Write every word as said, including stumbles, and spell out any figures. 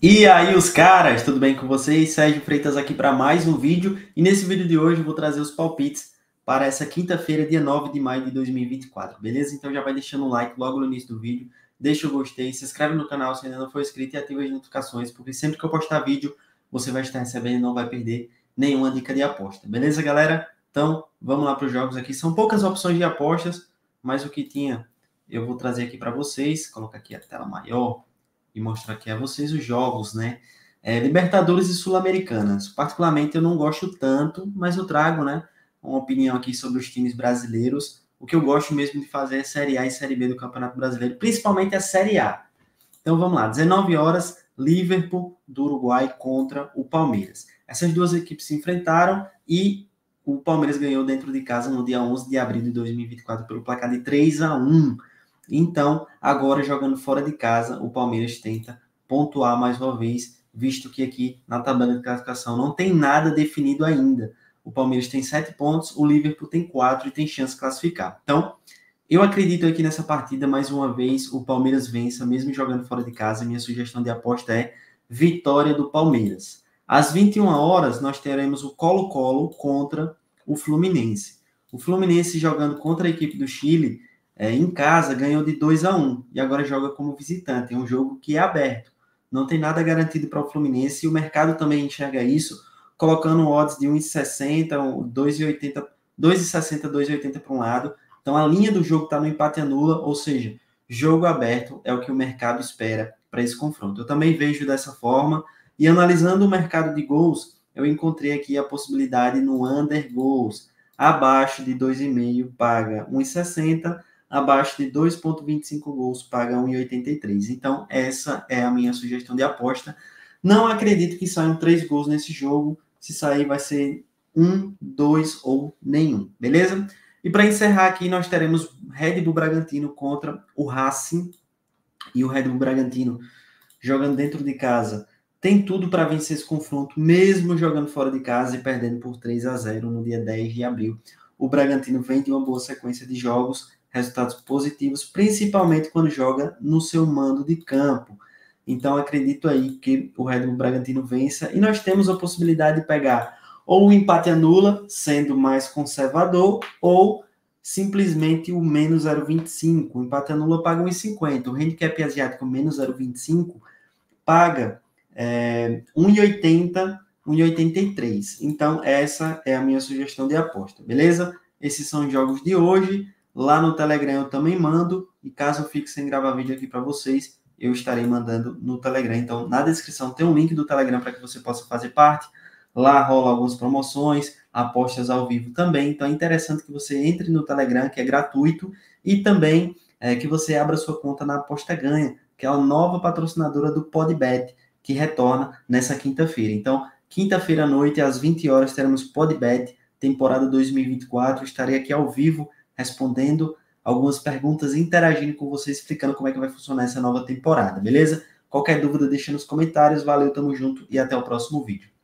E aí, os caras, tudo bem com vocês? Sérgio Freitas aqui para mais um vídeo. E nesse vídeo de hoje eu vou trazer os palpites para essa quinta-feira, dia nove de maio de dois mil e vinte e quatro, beleza? Então já vai deixando um like logo no início do vídeo, deixa o gostei, se inscreve no canal se ainda não for inscrito e ativa as notificações, porque sempre que eu postar vídeo, você vai estar recebendo e não vai perder nenhuma dica de aposta, beleza, galera? Então, vamos lá para os jogos aqui. São poucas opções de apostas, mas o que tinha eu vou trazer aqui para vocês, colocar aqui a tela maior e mostrar aqui a vocês os jogos, né? É, Libertadores e Sul-Americanas. Particularmente eu não gosto tanto, mas eu trago, né, uma opinião aqui sobre os times brasileiros. O que eu gosto mesmo de fazer é Série A e Série B do Campeonato Brasileiro, principalmente a Série A. Então vamos lá, dezenove horas, Liverpool do Uruguai contra o Palmeiras. Essas duas equipes se enfrentaram e o Palmeiras ganhou dentro de casa no dia onze de abril de dois mil e vinte e quatro pelo placar de três a um. Então, agora jogando fora de casa, o Palmeiras tenta pontuar mais uma vez, visto que aqui na tabela de classificação não tem nada definido ainda. O Palmeiras tem sete pontos, o Liverpool tem quatro e tem chance de classificar. Então, eu acredito aqui nessa partida, mais uma vez, o Palmeiras vença, mesmo jogando fora de casa. Minha sugestão de aposta é vitória do Palmeiras. Às vinte e uma horas, nós teremos o Colo-Colo contra o Fluminense. O Fluminense, jogando contra a equipe do Chile, É, em casa, ganhou de dois a um e agora joga como visitante. É um jogo que é aberto. Não tem nada garantido para o Fluminense e o mercado também enxerga isso, colocando odds de um e sessenta, dois e oitenta, dois e sessenta, dois e oitenta para um lado. Então, a linha do jogo está no empate anula, ou seja, jogo aberto é o que o mercado espera para esse confronto. Eu também vejo dessa forma. E analisando o mercado de gols, eu encontrei aqui a possibilidade no under gols. Abaixo de dois e meio paga um e sessenta, abaixo de dois vírgula vinte e cinco gols, paga um e oitenta e três. Então, essa é a minha sugestão de aposta. Não acredito que saiam três gols nesse jogo. Se sair, vai ser um, dois ou nenhum, beleza? E para encerrar aqui, nós teremos Red Bull Bragantino contra o Racing. E o Red Bull Bragantino, jogando dentro de casa, tem tudo para vencer esse confronto, mesmo jogando fora de casa e perdendo por três a zero no dia dez de abril. O Bragantino vem de uma boa sequência de jogos, resultados positivos, principalmente quando joga no seu mando de campo. Então, acredito aí que o Red Bull Bragantino vença. E nós temos a possibilidade de pegar ou o empate anula, sendo mais conservador, ou simplesmente o menos zero vírgula vinte e cinco. O empate anula paga um e cinquenta. O handicap asiático menos zero vírgula vinte e cinco paga é, um e oitenta, um e oitenta e três. Então, essa é a minha sugestão de aposta, beleza? Esses são os jogos de hoje. Lá no Telegram eu também mando, e caso eu fique sem gravar vídeo aqui para vocês, eu estarei mandando no Telegram. Então, na descrição tem um link do Telegram para que você possa fazer parte. Lá rola algumas promoções, apostas ao vivo também. Então, é interessante que você entre no Telegram, que é gratuito, e também é, que você abra sua conta na Aposta Ganha, que é a nova patrocinadora do PodBet, que retorna nessa quinta-feira. Então, quinta-feira à noite, às vinte horas, teremos PodBet, temporada dois mil e vinte e quatro. Estarei aqui ao vivo, respondendo algumas perguntas, interagindo com você, explicando como é que vai funcionar essa nova temporada, beleza? Qualquer dúvida, deixa nos comentários. Valeu, tamo junto e até o próximo vídeo.